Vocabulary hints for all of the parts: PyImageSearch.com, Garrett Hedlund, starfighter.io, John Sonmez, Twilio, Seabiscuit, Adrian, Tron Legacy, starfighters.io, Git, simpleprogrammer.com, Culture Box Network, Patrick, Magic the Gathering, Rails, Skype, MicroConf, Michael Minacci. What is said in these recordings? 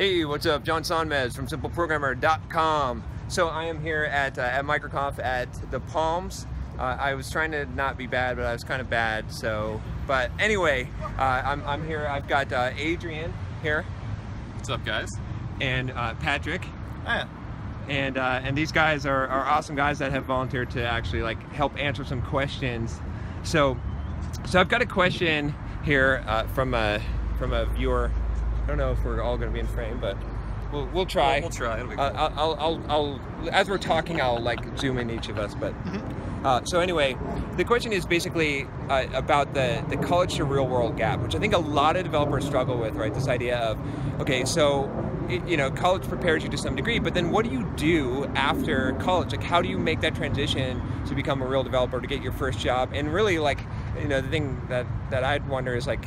Hey, what's up? John Sonmez from simpleprogrammer.com. So I am here at MicroConf at the Palms. I was trying to not be bad, but I was kind of bad. So, but anyway, I'm here. I've got Adrian here. What's up, guys? And Patrick. Hiya. And these guys are awesome guys that have volunteered to actually like help answer some questions. So I've got a question here from a viewer. I don't know if we're all going to be in frame, but we'll try. We'll try. It'll be cool. I'll as we're talking, I'll like zoom in each of us. But so anyway, the question is basically about the college to real world gap, which I think a lot of developers struggle with, right? This idea of, okay, so you know, college prepares you to some degree, but then what do you do after college? Like, how do you make that transition to become a real developer, to get your first job? And really, like, you know, the thing that I'd wonder is like,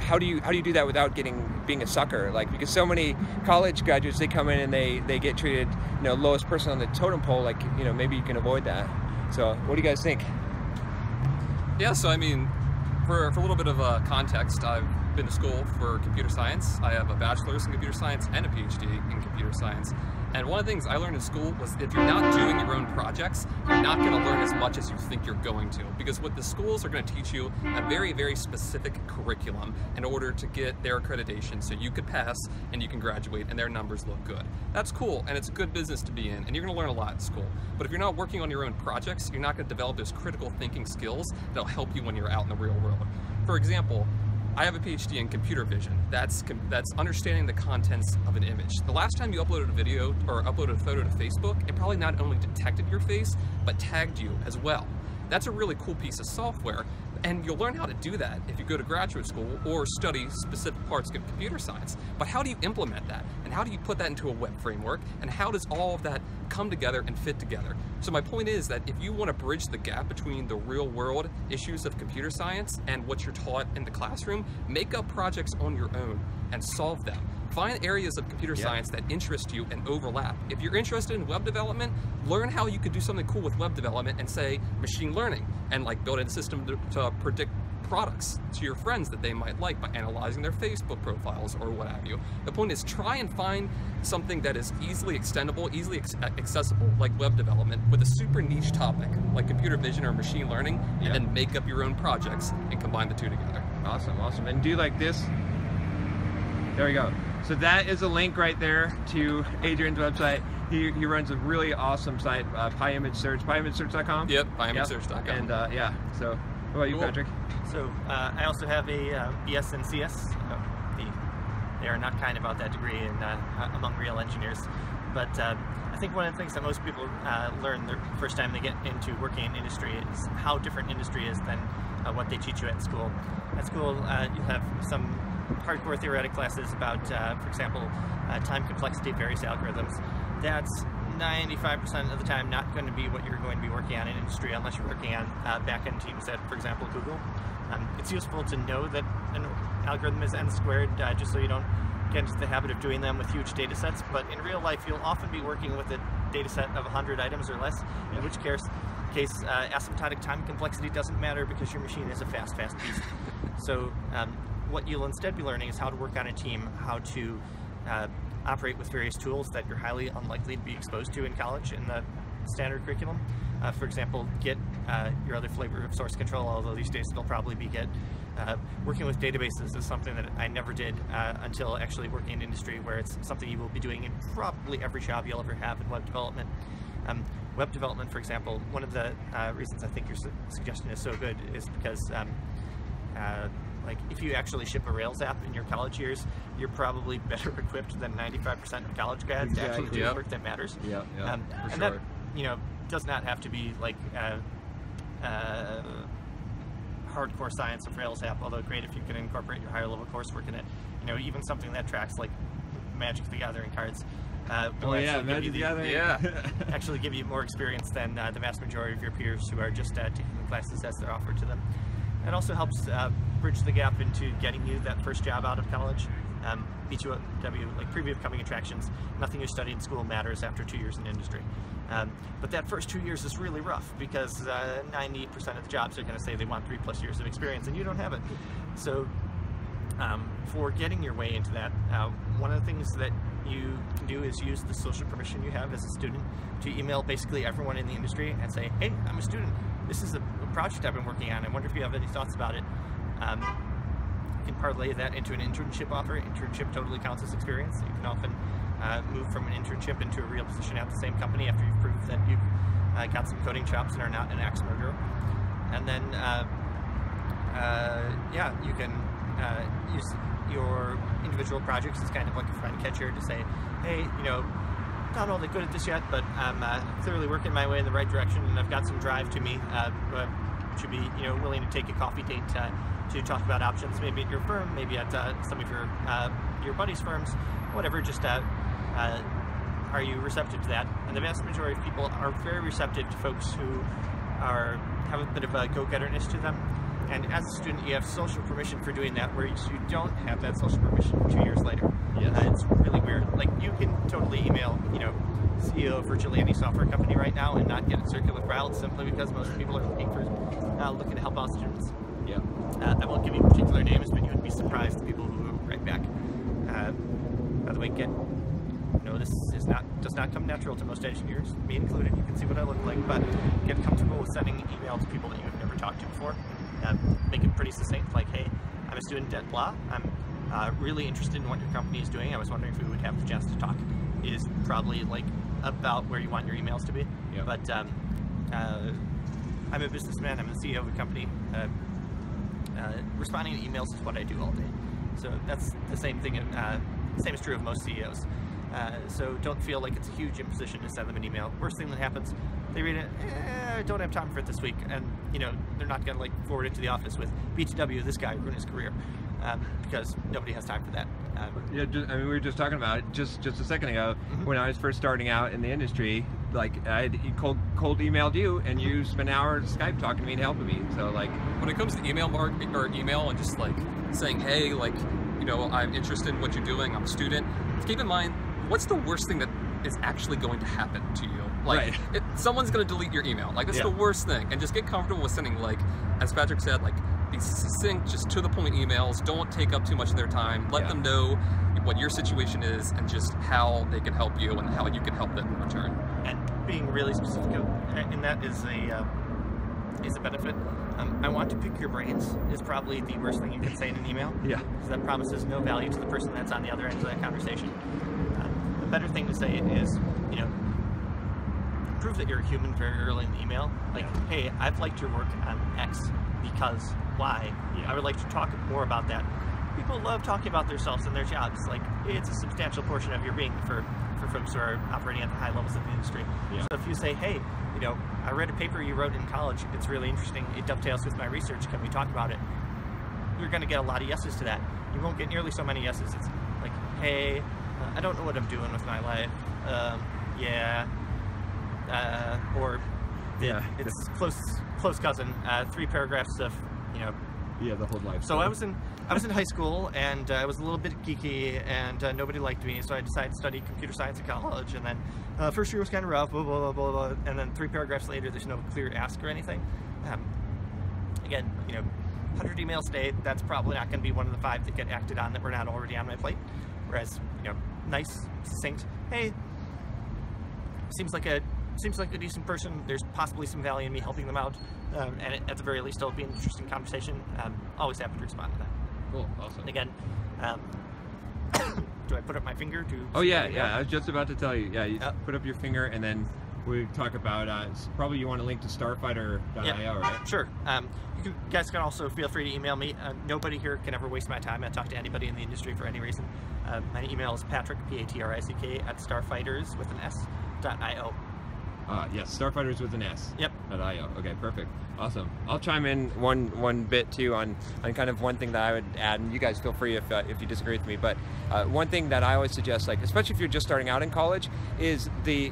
how do you do that without being a sucker? Like, because so many college graduates, they come in and they get treated, you know, lowest person on the totem pole. Like, you know, maybe you can avoid that. So what do you guys think? Yeah, so I mean, for a little bit of context, I've been to school for computer science. I have a bachelor's in computer science and a PhD in computer science. And one of the things I learned in school was if you're not doing your own projects, you're not going to learn as much as you think you're going to. Because what the schools are going to teach you a very, very specific curriculum in order to get their accreditation so you could pass and you can graduate and their numbers look good. That's cool, and it's a good business to be in, and you're going to learn a lot at school. But if you're not working on your own projects, you're not going to develop those critical thinking skills that'll help you when you're out in the real world. For example, I have a PhD in computer vision. That's understanding the contents of an image. The last time you uploaded a video or uploaded a photo to Facebook, it probably not only detected your face, but tagged you as well. That's a really cool piece of software, and you'll learn how to do that if you go to graduate school or study specific parts of computer science. But how do you implement that? And how do you put that into a web framework? And how does all of that come together and fit together? So my point is that if you want to bridge the gap between the real world issues of computer science and what you're taught in the classroom, make up projects on your own and solve them. Find areas of computer science that interest you and overlap. If you're interested in web development, learn how you could do something cool with web development and say machine learning, and like build a system to predict products to your friends that they might like by analyzing their Facebook profiles or what have you. The point is, try and find something that is easily extendable, easily accessible, like web development, with a super niche topic like computer vision or machine learning, and then make up your own projects and combine the two together. Awesome, awesome. And do like this. There we go. So that is a link right there to Adrian's website. He runs a really awesome site, PyImageSearch, PyImageSearch.com? Yep, PyImageSearch.com. And yeah, so what about you, Patrick? So I also have a BS in CS. They are not kind about that degree in, among real engineers. But I think one of the things that most people learn the first time they get into working in industry is how different industry is than what they teach you at school. At school, you have some hardcore theoretic classes about, for example, time complexity of various algorithms. That's 95% of the time not going to be what you're going to be working on in industry unless you're working on back-end teams at, for example, Google. It's useful to know that an algorithm is n-squared just so you don't get into the habit of doing them with huge data sets, but in real life you'll often be working with a data set of 100 items or less, in which case asymptotic time complexity doesn't matter because your machine is a fast beast. So what you'll instead be learning is how to work on a team, how to operate with various tools that you're highly unlikely to be exposed to in college in the standard curriculum. For example, Git, your other flavor of source control, although these days it'll probably be Git. Working with databases is something that I never did until actually working in industry, where it's something you will be doing in probably every job you'll ever have in web development. Web development, for example, one of the reasons I think your suggestion is so good is because like if you actually ship a Rails app in your college years, you're probably better equipped than 95% of college grads to actually do work that matters. Yeah, for and sure. That, you know, does not have to be like hardcore science of Rails app, although great if you can incorporate your higher level coursework in it. You know, even something that tracks like Magic the Gathering cards will actually give you more experience than the vast majority of your peers who are just taking the classes as they're offered to them. It also helps bridge the gap into getting you that first job out of college. B2W, like preview of coming attractions, nothing you study in school matters after 2 years in industry. But that first 2 years is really rough because 90% of the jobs are going to say they want 3+ years of experience and you don't have it. So For getting your way into that, one of the things that you can do is use the social permission you have as a student to email basically everyone in the industry and say, hey, I'm a student. This is a project I've been working on. I wonder if you have any thoughts about it. You can parlay that into an internship offer. Internship totally counts as experience. You can often move from an internship into a real position at the same company after you've proved that you've got some coding chops and are not an axe murderer. And then, yeah, you can use your individual projects as kind of like a friend catcher to say, hey, you know, not all that good at this yet, but I'm clearly working my way in the right direction, and I've got some drive to me. Should be, you know, willing to take a coffee date to talk about options, maybe at your firm, maybe at some of your buddies' firms, whatever. Just are you receptive to that? And the vast majority of people are very receptive to folks who have a bit of a go-getterness to them. And as a student, you have social permission for doing that, whereas you don't have that social permission 2 years later. Yes. It's really weird. Like, you can totally email, you know, CEO of virtually any software company right now and not get it circular filed simply because most people are looking to help out students. Yeah. I won't give you particular names, but you would be surprised the people who write back. By the way, Git, no, this is does not come natural to most engineers, me included. You can see what I look like, but get comfortable with sending email to people that you have never talked to before. Make it pretty succinct, like, hey, I'm a student at blah, I'm really interested in what your company is doing, I was wondering if we would have the chance to talk, is probably like about where you want your emails to be. Yep. But I'm a businessman, I'm the CEO of a company, responding to emails is what I do all day. So that's the same thing, same is true of most CEOs. So don't feel like it's a huge imposition to send them an email. Worst thing that happens, they read it, I don't have time for it this week, and you know, they're not gonna like forward it to the office with BTW, this guy ruined his career, because nobody has time for that. Yeah, I mean, we were just talking about it just a second ago. Mm-hmm. When I was first starting out in the industry, like I cold emailed you, and you spent an hour Skype talking to me and helping me. So like, when it comes to email marketing or email and just like saying, hey, like, you know, I'm interested in what you're doing. I'm a student. Keep in mind, what's the worst thing that is actually going to happen to you? Like, right. Someone's going to delete your email. Like, that's yeah. the worst thing. And just get comfortable with sending, like, as Patrick said, like, these succinct, just to the point emails. Don't take up too much of their time. Let yeah. them know what your situation is and just how they can help you and how you can help them in return. And being really specific, and that is a benefit. I want to pick your brains is probably the worst thing you can say in an email. Yeah. Because that promises no value to the person that's on the other end of that conversation. Better thing to say is, you know, prove that you're a human very early in the email. Like, yeah. hey, I've liked your work on X because Y. Yeah. I would like to talk more about that. People love talking about themselves and their jobs. Like, it's a substantial portion of your being for folks who are operating at the high levels of the industry. Yeah. So if you say, hey, you know, I read a paper you wrote in college. It's really interesting. It dovetails with my research. Can we talk about it? You're going to get a lot of yeses to that. You won't get nearly so many yeses. It's like, hey, I don't know what I'm doing with my life. Yeah. Or yeah, it's close cousin. 3 paragraphs of, you know. Yeah, the whole life. So I was in high school, and I was a little bit geeky, and nobody liked me, so I decided to study computer science at college. And then first year was kind of rough, blah blah blah blah blah. And then 3 paragraphs later, there's no clear ask or anything. Again, you know, 100 emails a day. That's probably not going to be one of the 5 that get acted on that were not already on my plate. Whereas, you know, nice, succinct, hey, seems like a decent person, there's possibly some value in me helping them out, and at the very least it'll be an interesting conversation. Always happy to respond to that. Cool, awesome. Again, do I put up my finger to... Oh yeah, yeah, I was just about to tell you, yeah, you put up your finger and then we talk about, probably you want to link to starfighter.io, yeah, right? Sure. You guys can also feel free to email me. Nobody here can ever waste my time. I talk to anybody in the industry for any reason. My email is Patrick, P-A-T-R-I-C-K, @starfighters.io. Yes, starfighters with an S. Yep. .io. Okay, perfect. Awesome. I'll chime in one bit too on kind of one thing that I would add, and you guys feel free if you disagree with me. But one thing that I always suggest, like especially if you're just starting out in college, is the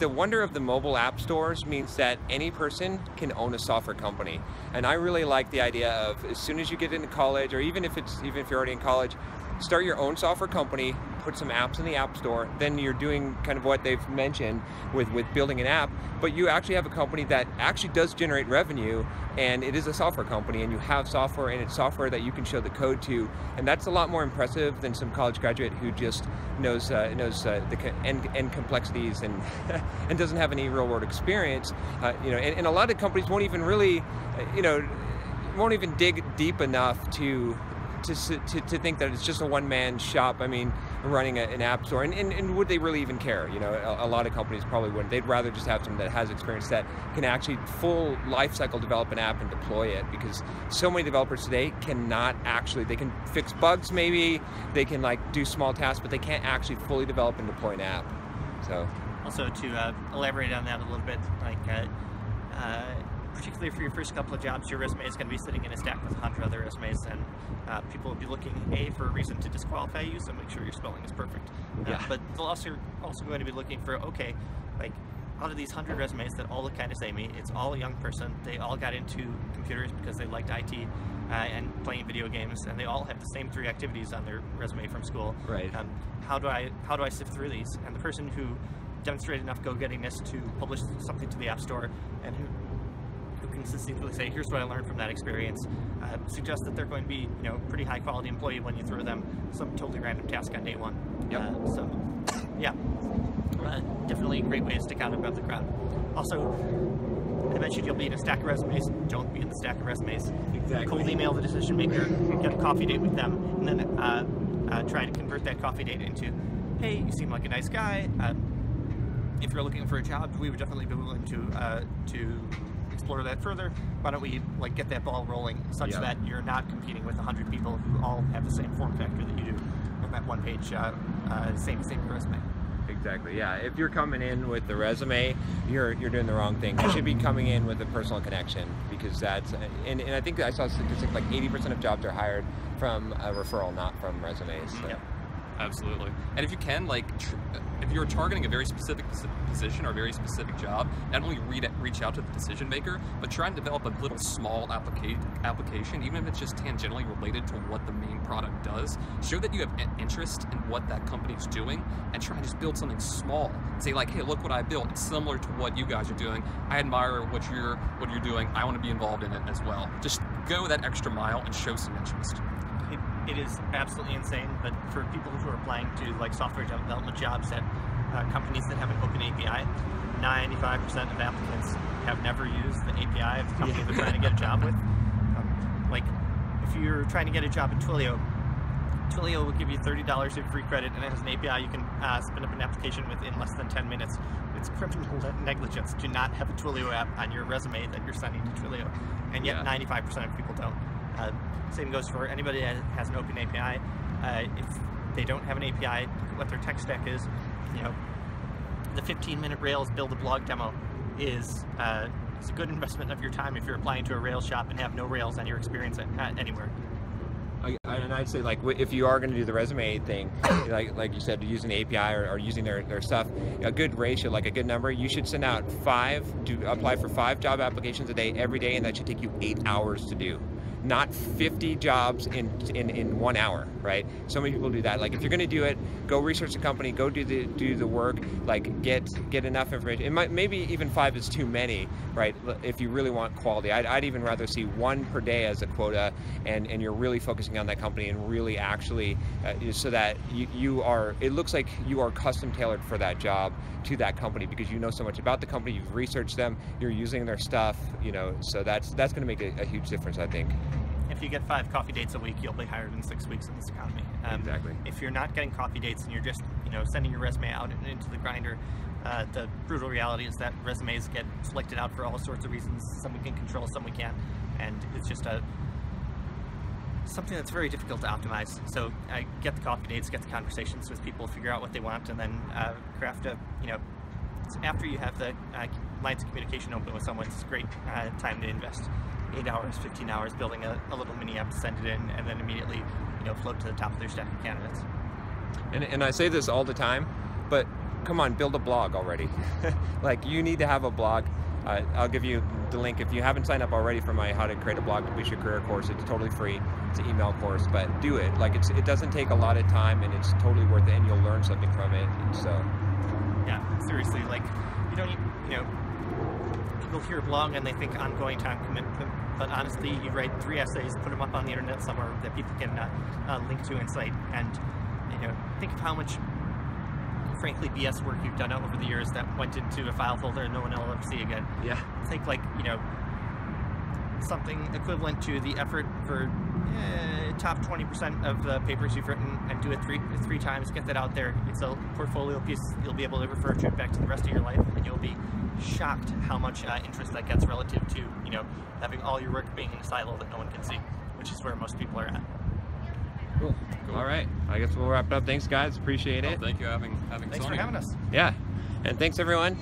wonder of the mobile app stores means that any person can own a software company, and I really like the idea of as soon as you get into college, or even if you're already in college, start your own software company. put some apps in the App Store, then you're doing kind of what they've mentioned with building an app, but you actually have a company that actually does generate revenue, and it is a software company, and you have software, and it's software that you can show the code to, and that's a lot more impressive than some college graduate who just knows the end complexities and and doesn't have any real world experience. And a lot of companies won't even really, won't even dig deep enough to think that it's just a one-man shop. I mean, running an app store, and would they really even care? A lot of companies probably wouldn't. They'd rather just have someone that has experience that can actually full life cycle develop an app and deploy it, because so many developers today cannot actually, they can fix bugs maybe, they can like do small tasks, but they can't actually fully develop and deploy an app. So also to elaborate on that a little bit, like particularly for your first couple of jobs, your resume is going to be sitting in a stack with 100 other resumes, and people will be looking for a reason to disqualify you, so make sure your spelling is perfect. But they'll also going to be looking for, okay, like out of these 100 resumes that all look kind of samey, it's all a young person, they all got into computers because they liked IT and playing video games, and they all have the same 3 activities on their resume from school. Right. How do I sift through these? And the person who demonstrated enough go-gettingness to publish something to the App Store, and who consistently say, here's what I learned from that experience, suggest that they're going to be, pretty high quality employee when you throw them some totally random task on day one. Yep. Definitely a great way to stick out above the crowd. Also, I mentioned you'll be in a stack of resumes. Don't be in the stack of resumes. Exactly. Cold email the decision maker, get a coffee date with them, and then try to convert that coffee date into, hey, you seem like a nice guy. If you're looking for a job, we would definitely be willing to explore that further. Why don't we like get that ball rolling, such that you're not competing with 100 people who all have the same form factor that you do with that one-page same resume. Exactly. Yeah. If you're coming in with the resume, you're doing the wrong thing. You should be coming in with a personal connection, because that's and I think I saw a statistic like 80% of jobs are hired from a referral, not from resumes. So. Yep. Absolutely. And if you can, if you're targeting a very specific position or a very specific job, not only reach out to the decision maker, but try and develop a little small application, even if it's just tangentially related to what the main product does. Show that you have an interest in what that company's doing, and try and just build something small. Say like, hey, look what I built. It's similar to what you guys are doing. I admire what you're doing. I want to be involved in it as well. Just go that extra mile and show some interest. It is absolutely insane, but for people who are applying to like software development jobs at companies that have an open API, 95% of applicants have never used the API of the company they're trying to get a job with. Like if you're trying to get a job at Twilio, Twilio will give you $30 of free credit, and it has an API you can spin up an application within less than 10 minutes. It's criminal negligence to not have a Twilio app on your resume that you're sending to Twilio, and yet 95% of people don't. Same goes for anybody that has an open API. If they don't have an API, what their tech stack is, the 15-minute Rails build a blog demo is a good investment of your time if you're applying to a Rails shop and have no Rails on your experience anywhere. And I'd say, like, if you are going to do the resume thing, like you said, using the API or using their stuff, a good ratio, like a good number, you should send out apply for 5 job applications a day every day, and that should take you 8 hours to do. Not 50 jobs in 1 hour, right? So many people do that. Like if you're gonna do it, go research the company, go do the work, like get enough information. It might, maybe even 5 is too many, right? If you really want quality. I'd even rather see 1 per day as a quota, and you're really focusing on that company and really actually so that it looks like you are custom tailored for that job to that company, because you know so much about the company, you've researched them, you're using their stuff, so that's gonna make a huge difference, I think. If you get 5 coffee dates a week, you'll be hired in 6 weeks in this economy. Exactly. If you're not getting coffee dates and you're just, sending your resume out into the grinder, the brutal reality is that resumes get selected out for all sorts of reasons. Some we can control, some we can't, and it's just something that's very difficult to optimize. So get the coffee dates, get the conversations with people, figure out what they want, and then craft a, after you have the lines of communication open with someone, it's a great time to invest. 8 hours, 15 hours building a little mini app to send it in, and then immediately float to the top of their stack of candidates. And I say this all the time, but come on, build a blog already. Like you need to have a blog. I'll give you the link. If you haven't signed up already for my How to Create a Blog Publish Your Career course, it's totally free. It's an email course, but do it. Like, it doesn't take a lot of time, and it's totally worth it, and you'll learn something from it. And so, yeah, seriously, like, you don't, you know, people hear a blog and they think ongoing time commitment, but honestly, you write 3 essays, put them up on the internet somewhere that people can link to and cite, and, you know, think of how much, frankly, BS work you've done over the years that went into a file folder and no one will ever see again. Yeah. Think, like, you know, something equivalent to the effort for top 20% of the papers you've written, and do it three times, get that out there. It's a portfolio piece. You'll be able to refer to it back to the rest of your life, and you'll be shocked how much interest that gets relative to, you know, having all your work being in a silo that no one can see, which is where most people are at. Cool. All right. I guess we'll wrap it up. Thanks, guys. Appreciate it. Thank you for having us. Thanks for having us. Yeah. And thanks, everyone.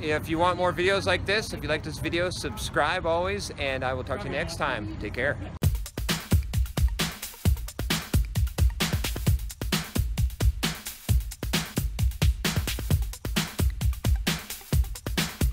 If you want more videos like this, if you like this video, subscribe always, and I will talk to you next time. Take care.